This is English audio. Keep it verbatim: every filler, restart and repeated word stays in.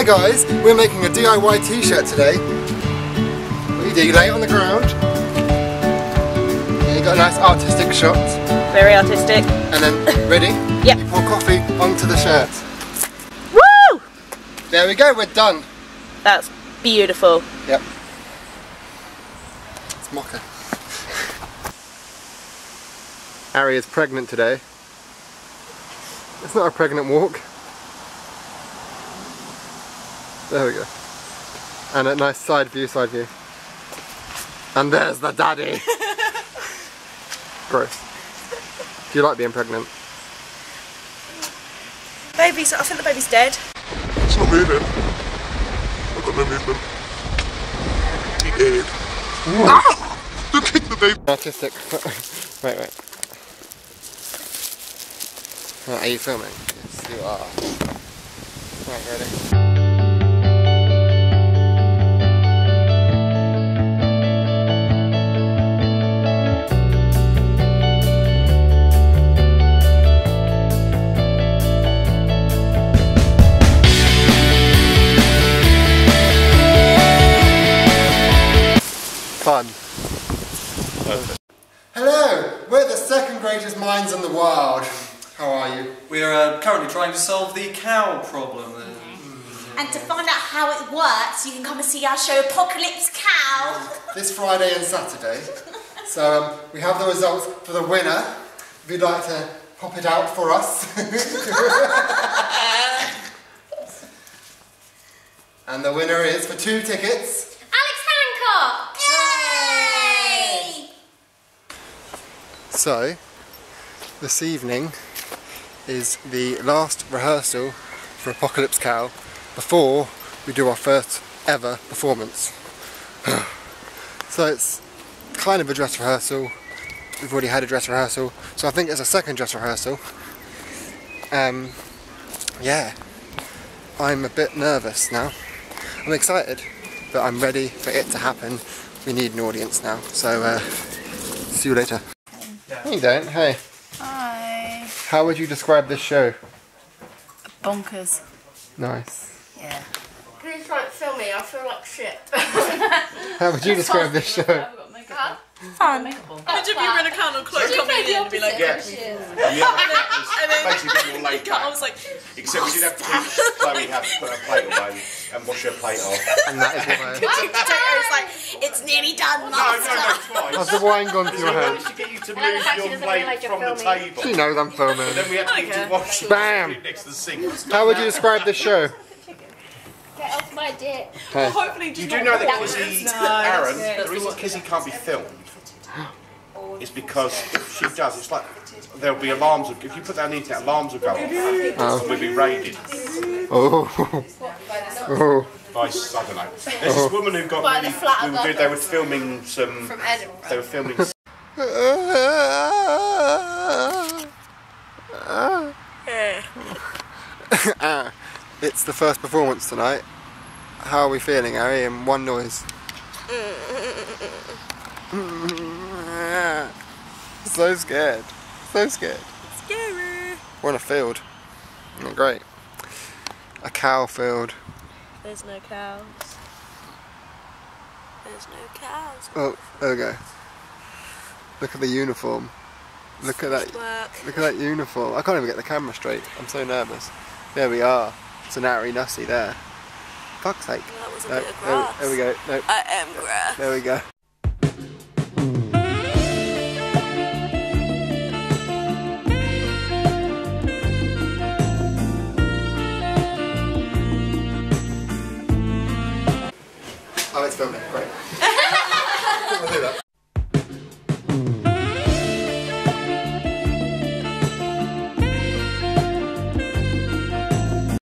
Hi guys, we're making a D I Y t-shirt today. What you do, you lay it on the ground, and you got a nice artistic shot. Very artistic. And then, ready? Yep. You pour coffee onto the shirt. Woo! There we go, we're done. That's beautiful. Yep. It's mocha. Ari is pregnant today. It's not a pregnant walk. There we go. And a nice side view, side view. And there's the daddy! Gross. Do you like being pregnant? Baby's, I think the baby's dead. It's not moving. I've got no movement. He did. Ah! Look at the baby! Artistic. Wait, wait. Right, are you filming? Yes, you are. Right, ready? Fun. Perfect. Hello! We're the second greatest minds in the world. How are you? We're uh, currently trying to solve the cow problem. Okay. Mm-hmm. And to find out how it works, you can come and see our show Apocalypse Cow. This Friday and Saturday. So um, we have the results for the winner. If you'd like to pop it out for us. And the winner is, for two tickets, so, this evening is the last rehearsal for Apocalypse Cow before we do our first ever performance. So it's kind of a dress rehearsal. We've already had a dress rehearsal, so I think it's a second dress rehearsal. Um, yeah, I'm a bit nervous now. I'm excited, but I'm ready for it to happen. We need an audience now, so uh, see you later. No, you don't. Hey. Hi. How would you describe this show? Bonkers. Nice. Yeah. Please don't film me, I feel like shit. How would you describe this show? Huh? Fun. Imagine you were in a candle cloak coming in and be like, yeah. And then basically all laid back. I was like, except we did have to do Chloe had to put her plate away and wash her plate off. And that is what I was like, it's nearly done. No, no, no, twice. Has the wine gone through your hand? She managed to get you to move your plate from the table. She knows I'm filming. And then we had to get you to wash it next to the sink. How would you describe this show? Get off my dick. Well, hopefully you do know that Kizzy, Aaron, the reason Kizzy can't be filmed is because if she does, it's like there'll be alarms. If you put that on the internet, alarms will go off. Oh. We'll be raided. Oh. Oh. By, I don't know. There's this woman who got really, who were doing, they were filming some. From Edinburgh. They were filming. Ah. It's the first performance tonight. How are we feeling, Ari? In one noise. So scared. So scared. Scary. We're in a field. Not great. A cow field. There's no cows. There's no cows. Oh, there we go. Look at the uniform. Look at that. Look at that uniform. I can't even get the camera straight. I'm so nervous. There we are. It's an Ari Nussie there. Fuck's sake. That was a no, bit of grass. There we, there we go. No. I am grass. There we go. Oh, it's filming. Great. We'll do that.